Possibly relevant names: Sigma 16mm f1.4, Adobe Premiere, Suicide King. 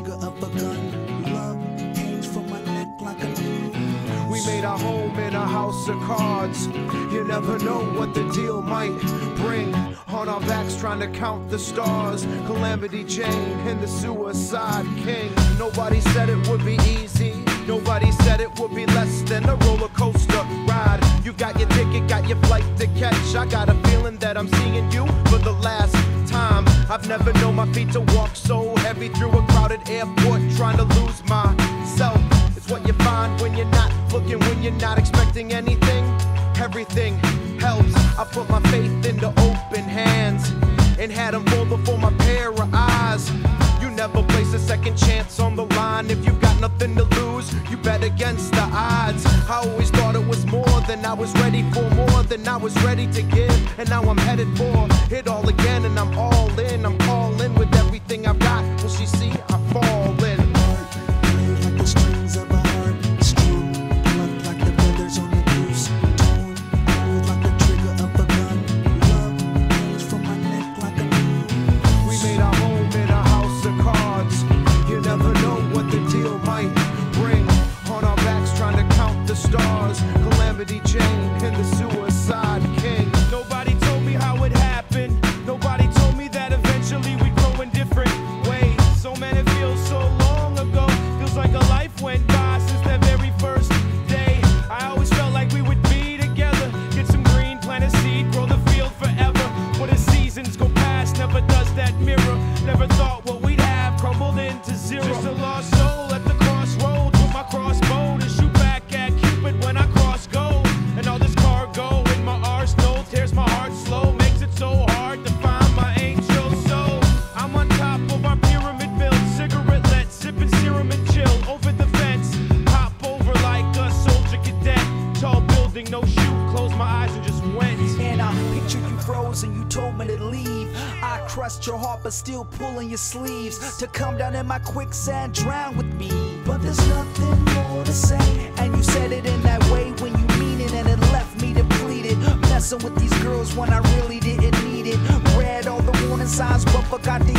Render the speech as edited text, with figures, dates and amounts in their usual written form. trigger of a gun. Love hangs from my neck like a noose. We made our home in a house of cards. You never know what the deal might bring. On our backs trying to count the stars. Calamity Jane and the Suicide King. Nobody said it would be easy. Nobody said it would be less than a roller coaster ride. You got your ticket, got your flight to catch. I got a feeling that I'm seeing you for the last time. I've never known my feet to walk so heavy through a crowded airport, trying to lose myself. It's what you find when you're not looking, when you're not expecting anything. Everything helps. I put my faith into open hands and had them full before my pair of eyes. You never place a second chance on the line. If you've got nothing to lose, you bet against the odds. I always thought it was more than I was ready for, more than I was ready to give, and now I'm headed for it all again, and I'm all in. I'm calling with everything I've got. Will she see I fall in? Like the strings of a heart, strung, blunt like the feathers on the goose, torn, cold like the trigger of a gun. Love hangs from my neck like a noose. We made our home in a house of cards. You never know what the deal might bring. On our backs trying to count the stars. Calamity Jane and the Suicide King. Nobody told me how it happened. Nobody told me that eventually we'd grow in different ways. So man, it feels so long ago. Feels like a life went by since that very first day. I always felt like we would be together. Get some green, plant a seed, grow the field forever. What the seasons go past, never does that mirror. Never thought what we'd have crumbled into zero. Just a lost soul at the crossroads with my crossbow to shoot back at Cupid when I cross gold. And all this cargo in my arsenal tears my heart slow, makes it so hard to find my angel soul. I'm on top of our pyramid build, cigarette lit, sipping serum and chill over the fence. Hop over like a soldier cadet, tall building, no shoot, closed my eyes and just went. And I pictured you frozen, you told me to leave. I crushed your heart but still pulling your sleeves to come down in my quicksand, drown with me. But there's nothing more to say, and you said it in that way when you mean it, and it left me depleted, messing with these girls when I really didn't need it. Read all the warning signs but forgot the